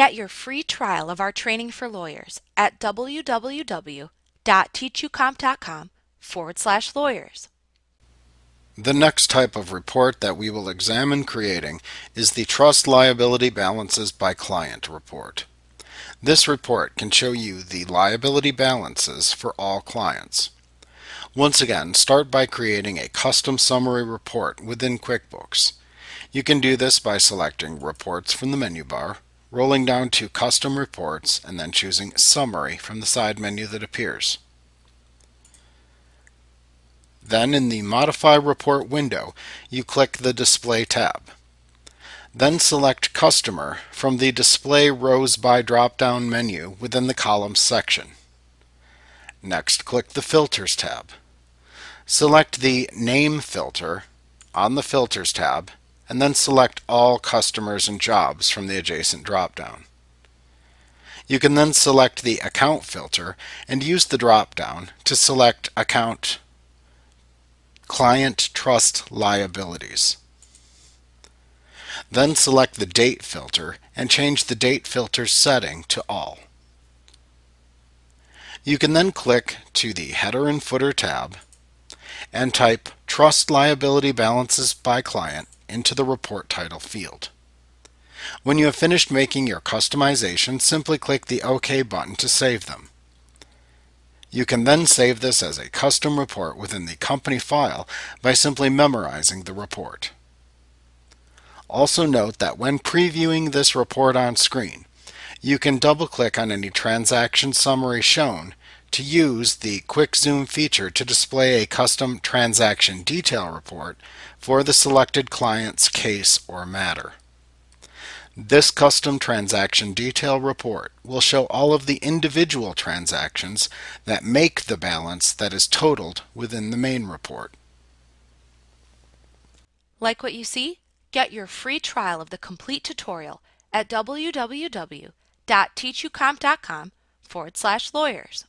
Get your free trial of our training for lawyers at www.teachucomp.com/lawyers. The next type of report that we will examine creating is the Trust Liability Balances by Client report. This report can show you the liability balances for all clients. Once again, start by creating a custom summary report within QuickBooks. You can do this by selecting Reports from the menu bar, rolling down to Custom Reports, and then choosing Summary from the side menu that appears. Then in the Modify Report window, you click the Display tab. Then select Customer from the Display Rows By drop-down menu within the Columns section. Next, click the Filters tab. Select the Name filter on the Filters tab, and then select All Customers and Jobs from the adjacent drop-down. You can then select the Account filter and use the drop-down to select Account Client Trust Liabilities. Then select the Date filter and change the Date filter's setting to All. You can then click to the Header and Footer tab and type Trust Liability Balances by Client into the Report Title field. When you have finished making your customization, simply click the OK button to save them. You can then save this as a custom report within the company file by simply memorizing the report. Also note that when previewing this report on screen, you can double-click on any transaction summary shown to use the Quick Zoom feature to display a custom transaction detail report for the selected client's case or matter. This custom transaction detail report will show all of the individual transactions that make the balance that is totaled within the main report. Like what you see? Get your free trial of the complete tutorial at www.teachucomp.com/lawyers.